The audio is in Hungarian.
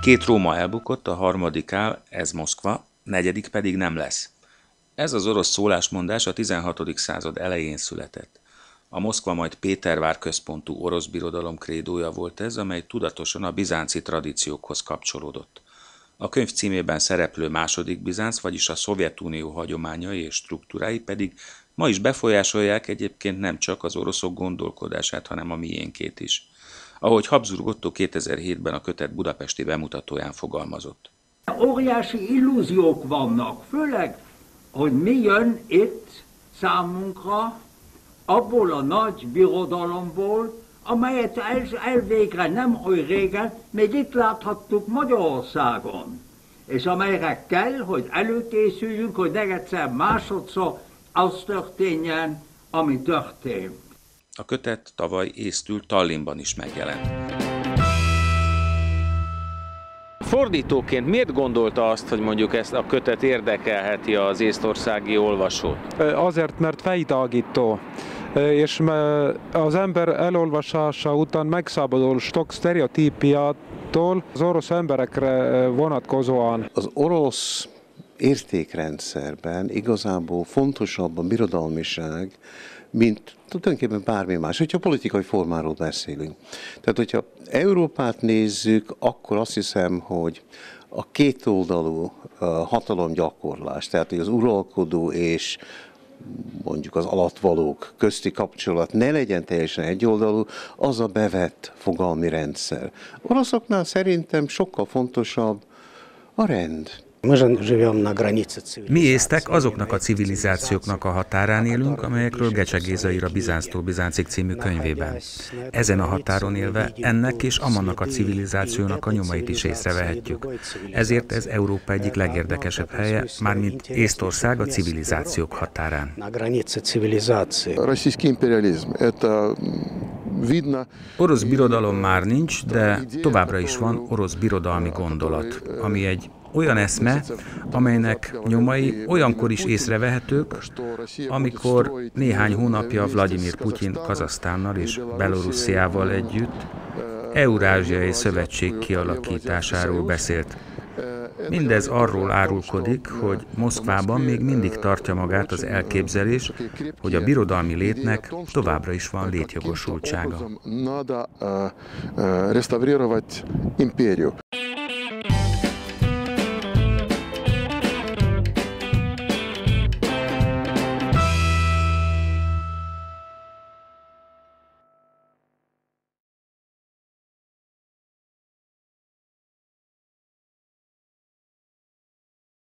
Két Róma elbukott, a harmadikál, ez Moszkva, negyedik pedig nem lesz. Ez az orosz szólásmondás a 16. század elején született. A Moszkva majd Pétervár központú orosz birodalom krédója volt ez, amely tudatosan a bizánci tradíciókhoz kapcsolódott. A könyv címében szereplő második Bizánc, vagyis a Szovjetunió hagyományai és struktúrái pedig ma is befolyásolják egyébként nem csak az oroszok gondolkodását, hanem a miénkét is. Ahogy Habsburg Ottó 2007-ben a kötet budapesti bemutatóján fogalmazott. Óriási illúziók vannak, főleg, hogy mi jön itt számunkra abból a nagy birodalomból, amelyet elvégre nem oly régen még itt láthattuk Magyarországon, és amelyre kell, hogy előkészüljünk, hogy egyszer másodszor az történjen, ami történt. A kötet tavaly észtül Tallinnban is megjelent. Fordítóként miért gondolta azt, hogy mondjuk ezt a kötet érdekelheti az észtországi olvasót? Azért, mert fejtágító, és az ember elolvasása után megszabadul sok sztereotípiától az orosz emberekre vonatkozóan. Az orosz értékrendszerben igazából fontosabb a birodalmiság, mint tulajdonképpen bármi más, hogyha politikai formáról beszélünk. Tehát, hogyha Európát nézzük, akkor azt hiszem, hogy a kétoldalú hatalomgyakorlás, tehát hogy az uralkodó és mondjuk az alattvalók közti kapcsolat ne legyen teljesen egyoldalú, az a bevett fogalmi rendszer. Oroszoknál szerintem sokkal fontosabb a rend. Mi észtek azoknak a civilizációknak a határán élünk, amelyekről Gecse Géza ír a Bizánctól Bizáncig című könyvében. Ezen a határon élve ennek és amannak a civilizációnak a nyomait is észrevehetjük. Ezért ez Európa egyik legérdekesebb helye, mármint Észtország a civilizációk határán. Orosz birodalom már nincs, de továbbra is van orosz birodalmi gondolat, ami egy olyan eszme, amelynek nyomai olyankor is észrevehetők, amikor néhány hónapja Vlagyimir Putyin Kazahsztánnal és Belorussziával együtt Eurázsiai Szövetség kialakításáról beszélt. Mindez arról árulkodik, hogy Moszkvában még mindig tartja magát az elképzelés, hogy a birodalmi létnek továbbra is van létjogosultsága.